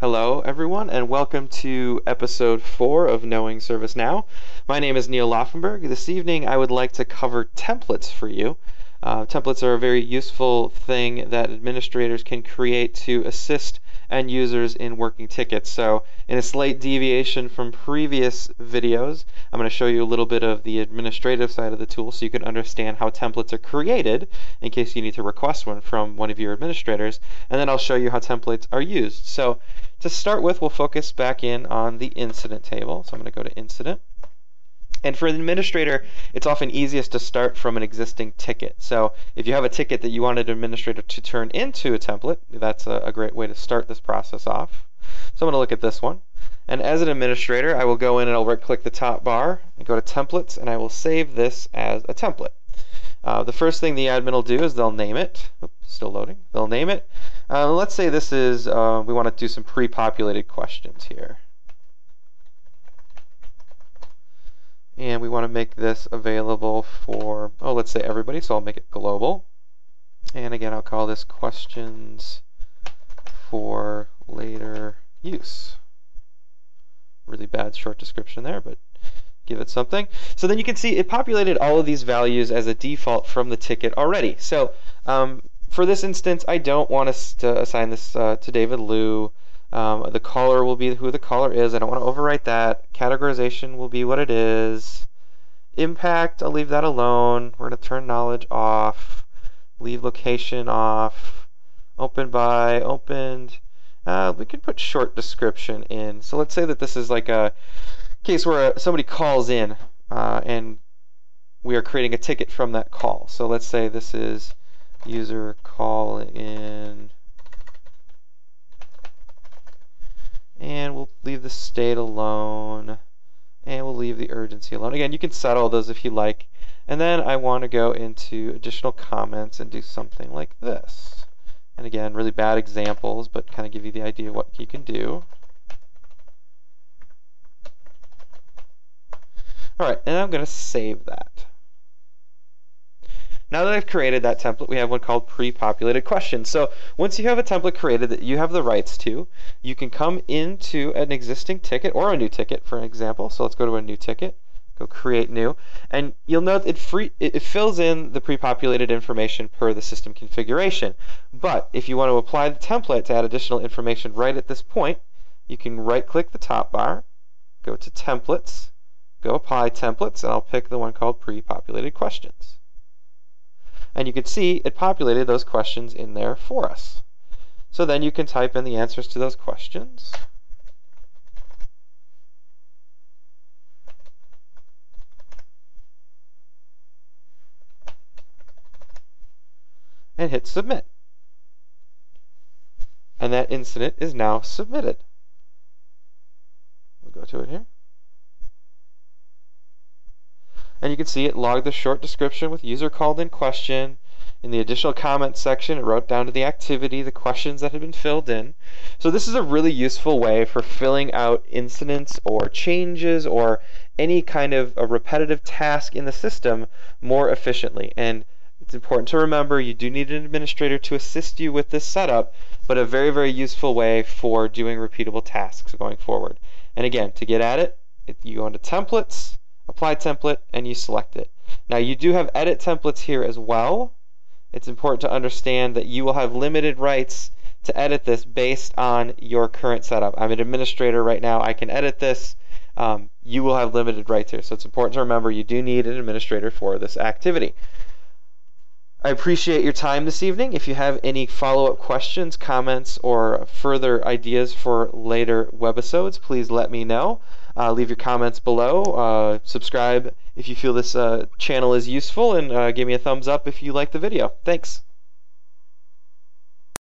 Hello everyone, and welcome to episode 4 of Knowing Service Now. My name is Neal Laufenberg. This evening I would like to cover templates for you. Templates are a very useful thing that administrators can create to assist end users in working tickets. So in a slight deviation from previous videos, I'm going to show you a little bit of the administrative side of the tool so you can understand how templates are created in case you need to request one from one of your administrators, and then I'll show you how templates are used. So to start with, we'll focus back in on the incident table. So I'm going to go to incident. And for an administrator, it's often easiest to start from an existing ticket. So if you have a ticket that you want an administrator to turn into a template, that's a great way to start this process off. So I'm going to look at this one. And as an administrator, I will go in and I'll right-click the top bar and go to templates, and I will save this as a template. The first thing the admin will do is they'll name it. Oops, still loading. They'll name it. Let's say this is, we want to do some pre-populated questions here. And we want to make this available for, let's say everybody, so I'll make it global. And again, I'll call this questions for later use. Really bad short description there, but give it something. So then you can see it populated all of these values as a default from the ticket already. So for this instance, I don't want us to assign this to David Liu. The caller will be who the caller is. I don't want to overwrite that. Categorization will be what it is. Impact, I'll leave that alone. We're going to turn knowledge off. Leave location off. Open by, opened. We can put short description in. So let's say that this is like a case where somebody calls in and we are creating a ticket from that call. So let's say this is user call in, and we'll leave the state alone, and we'll leave the urgency alone. Again, you can settle those if you like. And then I want to go into additional comments and do something like this. And again, really bad examples, but kind of give you the idea of what you can do. Alright, and I'm going to save that. Now that I've created that template, we have one called pre-populated questions. So once you have a template created that you have the rights to, you can come into an existing ticket or a new ticket, for an example. So let's go to a new ticket, go create new, and you'll note it fills in the pre-populated information per the system configuration. But if you want to apply the template to add additional information right at this point, you can right-click the top bar, go to templates, go apply templates, and I'll pick the one called pre-populated questions. And you can see it populated those questions in there for us. So then you can type in the answers to those questions. And hit submit. And that incident is now submitted. We'll go to it here. And you can see it logged the short description with user called in question. In the additional comments section, it wrote down to the activity, the questions that had been filled in. So this is a really useful way for filling out incidents or changes or any kind of a repetitive task in the system more efficiently. And it's important to remember you do need an administrator to assist you with this setup, but a very, very useful way for doing repeatable tasks going forward. And again, to get at it, you go into templates, apply template, and you select it. Now you do have edit templates here as well. It's important to understand that you will have limited rights to edit this based on your current setup. I'm an administrator right now, I can edit this. You will have limited rights here, so it's important to remember you do need an administrator for this activity. I appreciate your time this evening. If you have any follow-up questions, comments, or further ideas for later webisodes, please let me know. Leave your comments below. Subscribe if you feel this channel is useful, and give me a thumbs up if you like the video. Thanks.